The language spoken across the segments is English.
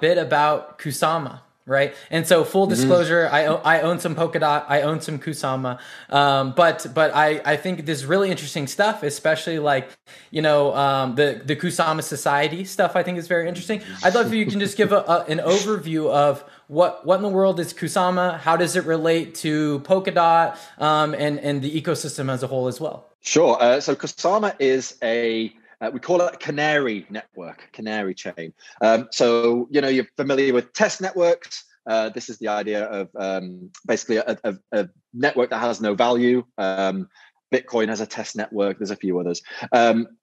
bit about Kusama, right? And so, full disclosure, I own some Polkadot, I own some Kusama, but I think this is really interesting stuff, especially like, you know, the Kusama Society stuff. I think is very interesting. I'd love if you can just give an overview of what in the world is Kusama, how does it relate to Polkadot, and the ecosystem as a whole as well. Sure. So Kusama is a we call it a canary network, canary chain. So, you know, you're familiar with test networks. This is the idea of basically a network that has no value. Bitcoin has a test network. There's a few others.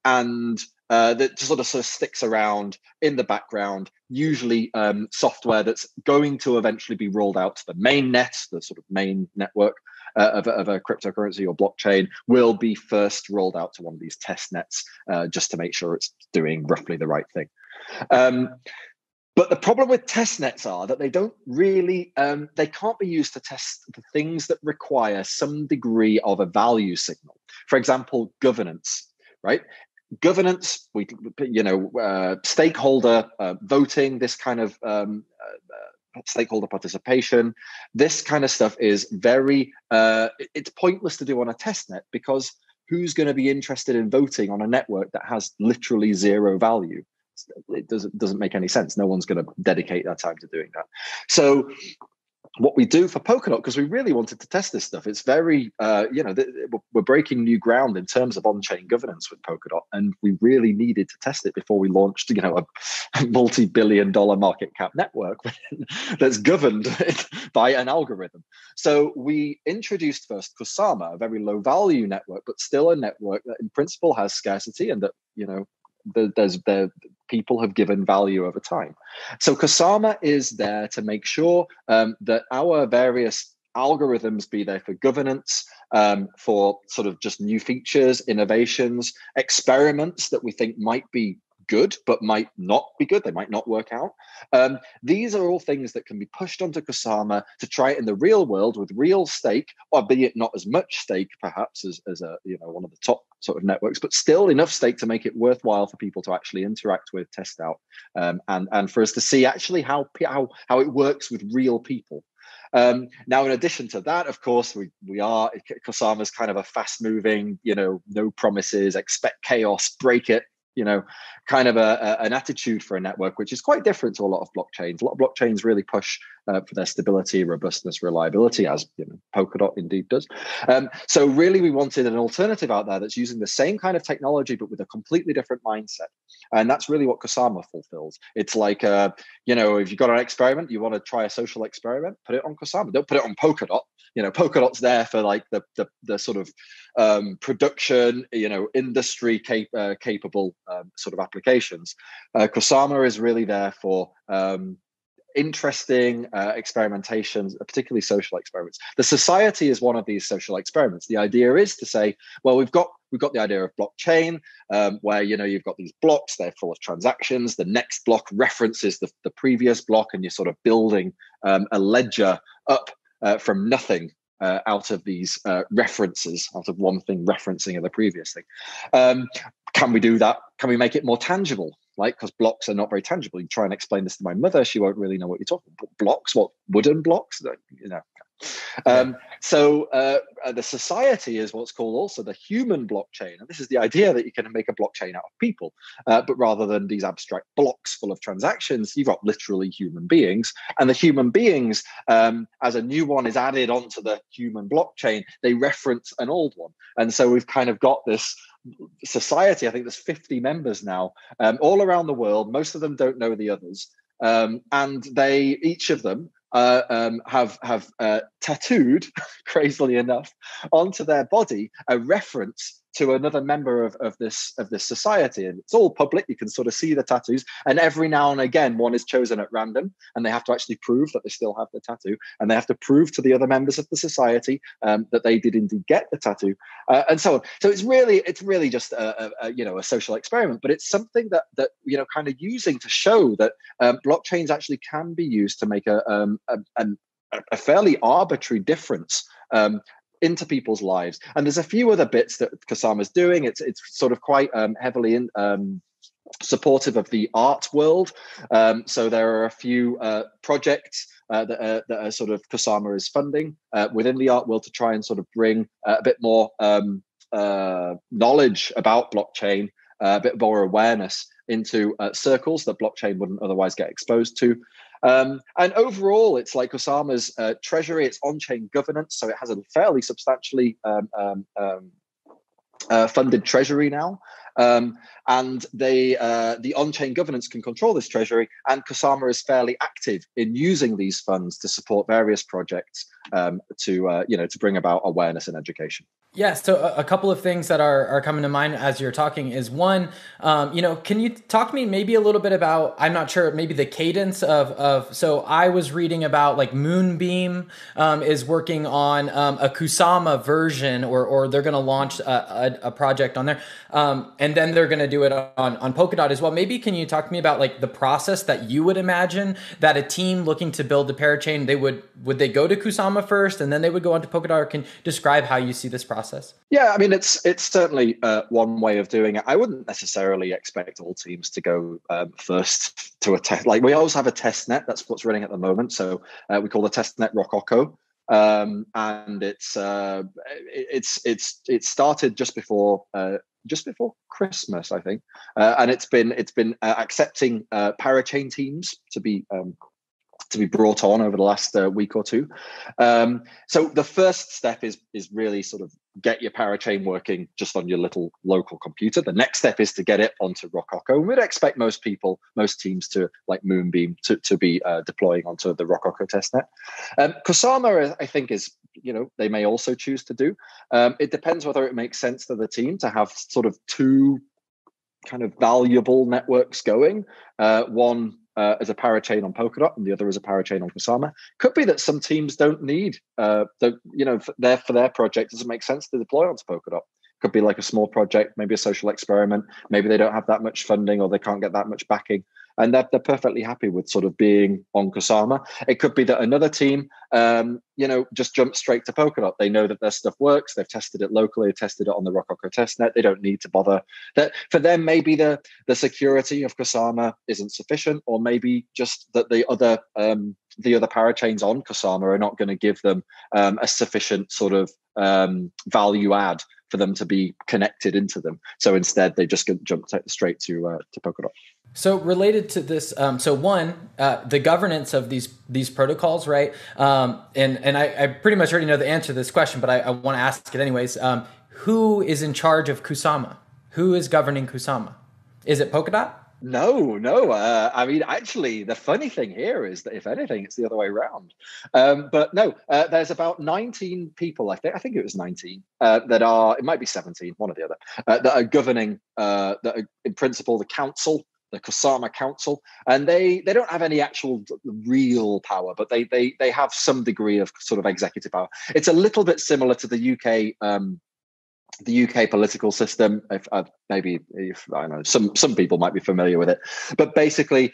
And that just sort of sticks around in the background, usually software that's going to eventually be rolled out to the main net, the sort of main network. Of a cryptocurrency or blockchain will be first rolled out to one of these test nets just to make sure it's doing roughly the right thing. But the problem with test nets are that they don't really, they can't be used to test the things that require some degree of a value signal. For example, governance, right? Governance, stakeholder voting, this kind of stakeholder participation, this kind of stuff is very, it's pointless to do on a testnet because who's going to be interested in voting on a network that has literally zero value? It doesn't make any sense. No one's going to dedicate their time to doing that. So what we do for Polkadot, because we really wanted to test this stuff, it's very, we're breaking new ground in terms of on-chain governance with Polkadot, and we really needed to test it before we launched, you know, a multi-billion-dollar market cap network that's governed by an algorithm. So we introduced first Kusama, a very low-value network, but still a network that, in principle, has scarcity and that, you know, people have given value over time. So Kusama is there to make sure that our various algorithms, be there for governance, for sort of just new features, innovations, experiments that we think might be good, but might not be good. They might not work out. These are all things that can be pushed onto Kusama to try it in the real world with real stake, albeit not as much stake perhaps as one of the top sort of networks, but still enough stake to make it worthwhile for people to actually interact with, test out, and for us to see actually how it works with real people. Now, in addition to that, of course, Kusama's kind of a fast moving, you know, no promises, expect chaos, break it, you know, kind of an attitude for a network, which is quite different to a lot of blockchains. A lot of blockchains really push for their stability, robustness, reliability, as you know, Polkadot indeed does. So really, we wanted an alternative out there that's using the same kind of technology, but with a completely different mindset. And that's really what Kusama fulfills. It's like, if you've got an experiment, you want to try a social experiment, put it on Kusama. Don't put it on Polkadot. You know, Polkadot's there for like the sort of production, you know, industry capable sort of applications. Kusama is really there for interesting experimentations, particularly social experiments. The society is one of these social experiments. The idea is to say, well, we've got the idea of blockchain, where, you know, you've got these blocks, they're full of transactions. The next block references the previous block, and you're sort of building a ledger up from nothing out of these references, out of one thing referencing the previous thing. Can we do that? Can we make it more tangible? Like, because blocks are not very tangible. You try and explain this to my mother, she won't really know what you're talking about. Blocks? What, wooden blocks? You know. So the society is what's called also the human blockchain, and this is the idea that you can make a blockchain out of people, but rather than these abstract blocks full of transactions, you've got literally human beings, and the human beings, as a new one is added onto the human blockchain, they reference an old one. And so we've kind of got this society. I think there's 50 members now, all around the world. Most of them don't know the others, and they, each of them, have tattooed, crazily enough, onto their body a reference to another member of this society, and it's all public. You can sort of see the tattoos, and every now and again, one is chosen at random, and they have to actually prove that they still have the tattoo, and they have to prove to the other members of the society that they did indeed get the tattoo, and so on. So it's really just a social experiment, but it's something that you know, kind of using to show that blockchains actually can be used to make a fairly arbitrary difference into people's lives. And there's a few other bits that Kusama's doing. It's sort of quite heavily supportive of the art world. So there are a few projects that are sort of Kusama is funding within the art world to try and sort of bring a bit more knowledge about blockchain, a bit more awareness into circles that blockchain wouldn't otherwise get exposed to. And overall, it's like Kusama's treasury, it's on-chain governance, so it has a fairly substantially funded treasury now. And the on-chain governance can control this treasury, and Kusama is fairly active in using these funds to support various projects to bring about awareness and education. Yeah, so a couple of things that are coming to mind as you're talking is one, can you talk to me maybe a little bit about, I'm not sure, maybe the cadence of so I was reading about like Moonbeam is working on a Kusama version, or they're going to launch a project on there. And then they're going to do it on Polkadot as well. Maybe can you talk to me about like the process that you would imagine that a team looking to build a parachain, would they go to Kusama first and then they would go on to Polkadot, or can describe how you see this process? Yeah, I mean, it's certainly one way of doing it. I wouldn't necessarily expect all teams to go first to a test. Like, we always have a test net. That's what's running at the moment. So we call the test net Rococo. And it started just before Christmas, I think. And it's been accepting parachain teams to be brought on over the last week or two. So the first step is really sort of get your parachain working just on your little local computer. The next step is to get it onto Rococo. And we'd expect most teams to, like Moonbeam, to be deploying onto the Rococo testnet. Kusama, I think, is, they may also choose to do. It depends whether it makes sense to the team to have sort of two kind of valuable networks going. One as a parachain on Polkadot, and the other as a parachain on Kusama. Could be that some teams don't need, for their project, doesn't make sense to deploy onto Polkadot. Could be like a small project, maybe a social experiment. Maybe they don't have that much funding, or they can't get that much backing, and they're perfectly happy with sort of being on Kusama. It could be that another team, just jump straight to Polkadot. They know that their stuff works. They've tested it locally, tested it on the Rococo testnet. They don't need to bother. That for them, maybe the security of Kusama isn't sufficient, or maybe just that the other parachains on Kusama are not going to give them a sufficient sort of value add for them to be connected into them. So instead, they just jump straight to Polkadot. So related to this, the governance of these protocols, right? And I pretty much already know the answer to this question, but I want to ask it anyways. Who is in charge of Kusama? Who is governing Kusama? Is it Polkadot? No. I mean, actually, the funny thing here is that, if anything, it's the other way around. But no, there's about 19 people, I think it was 19, that are, it might be 17, one or the other, that are governing, that are in principle the council, the Kusama Council, and they don't have any actual real power, but they have some degree of sort of executive power. It's a little bit similar to the UK political system. Some people might be familiar with it, but basically,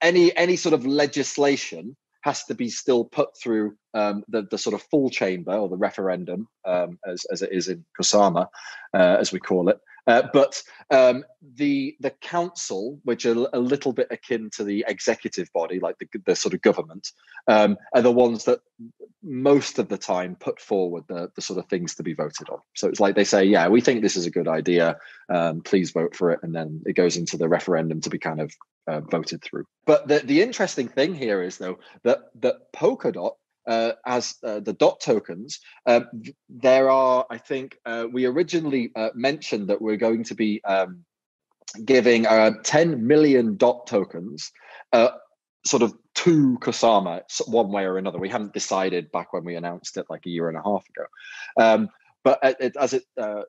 any sort of legislation has to be still put through the sort of full chamber, or the referendum, as it is in Kusama, as we call it. But the council, which are a little bit akin to the executive body, like the sort of government, are the ones that most of the time put forward the sort of things to be voted on. So it's like they say, yeah, we think this is a good idea. Please vote for it. And then it goes into the referendum to be kind of voted through. But the interesting thing here is, though, that Polkadot, as the DOT tokens, there are, I think, we originally mentioned that we're going to be giving 10 million DOT tokens sort of to Kusama one way or another. We haven't decided back when we announced it like a year and a half ago. But the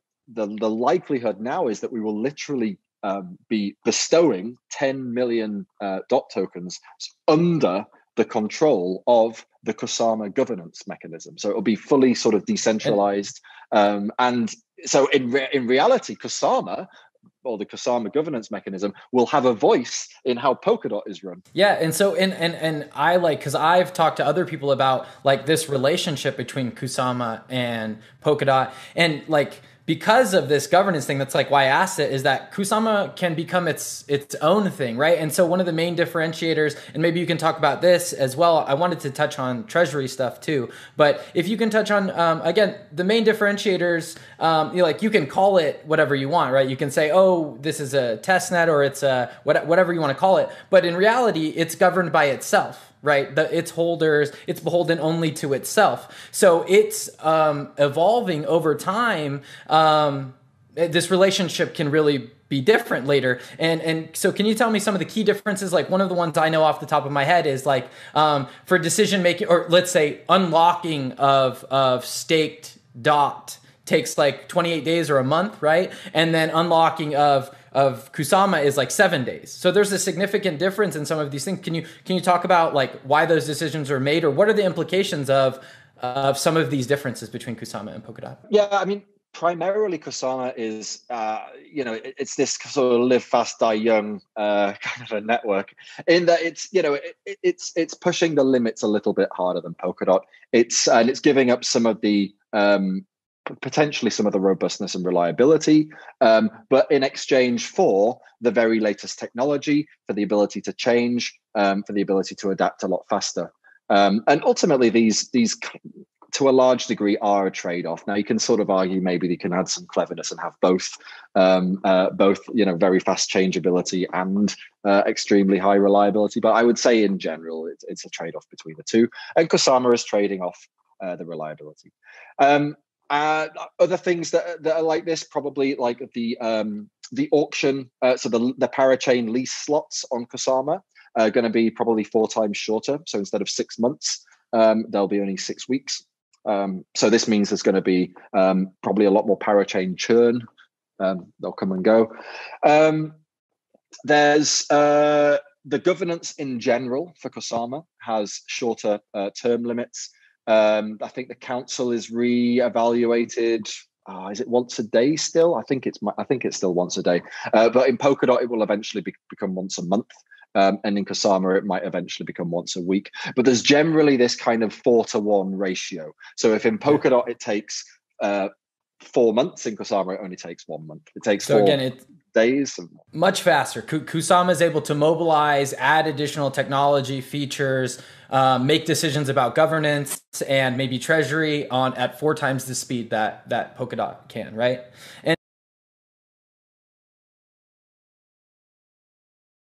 likelihood now is that we will literally be bestowing 10 million DOT tokens under the control of the Kusama governance mechanism. So it'll be fully sort of decentralized. And so in reality, Kusama, or the Kusama governance mechanism, will have a voice in how Polkadot is run. Yeah, and so and I like, because I've talked to other people about like this relationship between Kusama and Polkadot, and like because of this governance thing, that's like why I asked it, is that Kusama can become its own thing, right? And so one of the main differentiators, and maybe you can talk about this as well, I wanted to touch on treasury stuff too, but if you can touch on, again, the main differentiators, you know, like you can call it whatever you want, right? You can say, oh, this is a test net or it's a whatever you want to call it. But in reality, it's governed by itself, right? Its holders, it's beholden only to itself. So it's evolving over time. This relationship can really be different later. And so can you tell me some of the key differences? Like one of the ones I know off the top of my head is like for decision making, or let's say unlocking of staked DOT takes like 28 days or a month, right? And then unlocking of Kusama is like 7 days. So there's a significant difference in some of these things. Can you talk about like why those decisions are made, or what are the implications of some of these differences between Kusama and Polkadot? Yeah, I mean, primarily Kusama is, you know, it's this sort of live fast, die young kind of a network in that it's, you know, it's pushing the limits a little bit harder than Polkadot. And it's giving up some of the, potentially some of the robustness and reliability, but in exchange for the very latest technology, for the ability to change, for the ability to adapt a lot faster. And ultimately these to a large degree are a trade-off. Now you can sort of argue maybe they can add some cleverness and have both, both, you know, very fast changeability and extremely high reliability. But I would say in general, it's a trade-off between the two. And Kusama is trading off the reliability. Other things that are like this, probably like the auction, so the parachain lease slots on Kusama are going to be probably 4 times shorter. So instead of 6 months, there'll be only 6 weeks. So this means there's going to be probably a lot more parachain churn. They'll come and go. There's the governance in general for Kusama has shorter term limits. I think the council is re-evaluated. Is it once a day still? I think it's still once a day. But in Polkadot, it will eventually become once a month. And in Kusama, it might eventually become once a week. But there's generally this kind of 4-to-1 ratio. So if in Polkadot, it takes 4 months, in Kusama, it only takes 1 month. It takes days. Much faster. Kusama is able to mobilize, add additional technology features, make decisions about governance and maybe treasury at 4 times the speed that Polkadot can, right? And